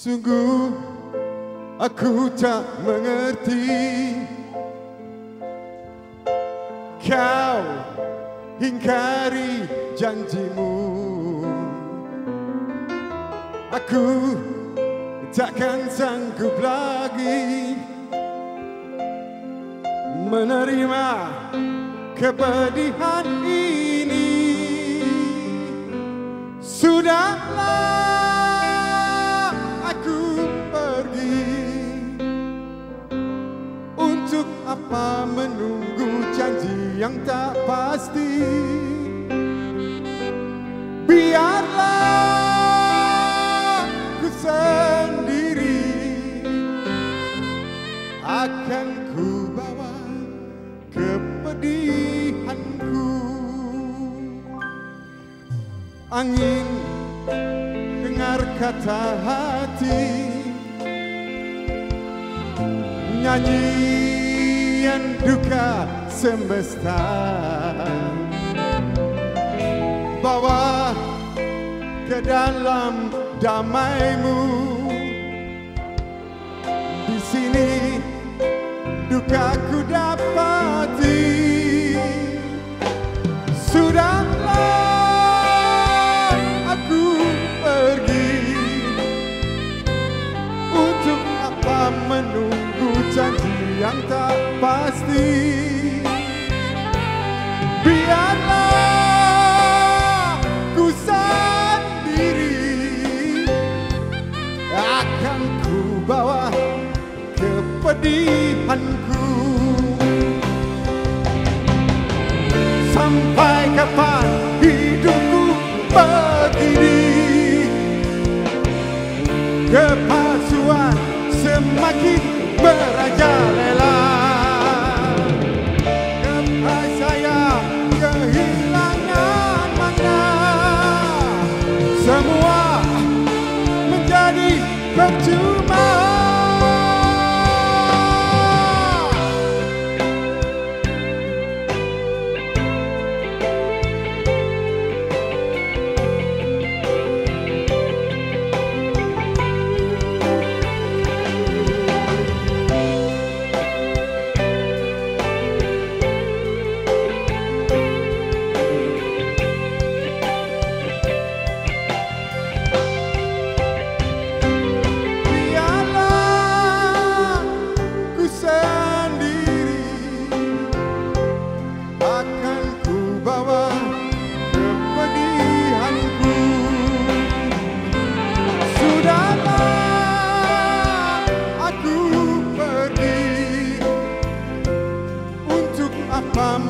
Sungguh aku tak mengerti, kau hingkari janjimu. Aku takkan sanggup lagi menerima kepedihan ini. Sudahlah aku pergi, untuk apa menunggu janji yang tak pasti. Biarlah sendiri akan ku bawa kepedihanku. Angin dengar kata hati, nyanyian duka semesta. Bawa ke dalam damaimu. Di sini duka ku dapati. Sudahlah aku pergi, untuk apa menunggu janji yang tak pasti. Biarlah ku sendiri, akan ku bawa kepedihanku. Sampai kapan hidupku begini, kepalsuan semakin merajalela. Sampai saya kehilangan makna, semua menjadi percuma.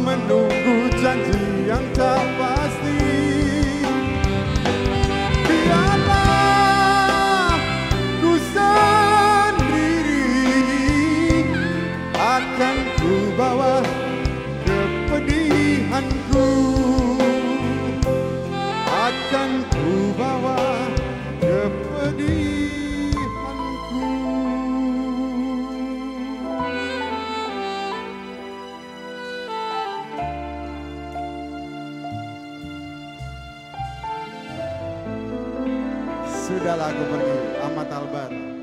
Menunggu janji yang tak pasti. Biarlah ku sendiri, akan ku bawa kepedihanku. Akan ku bawa kepedihanku. Sudahlah aku pergi, Ahmad Albar.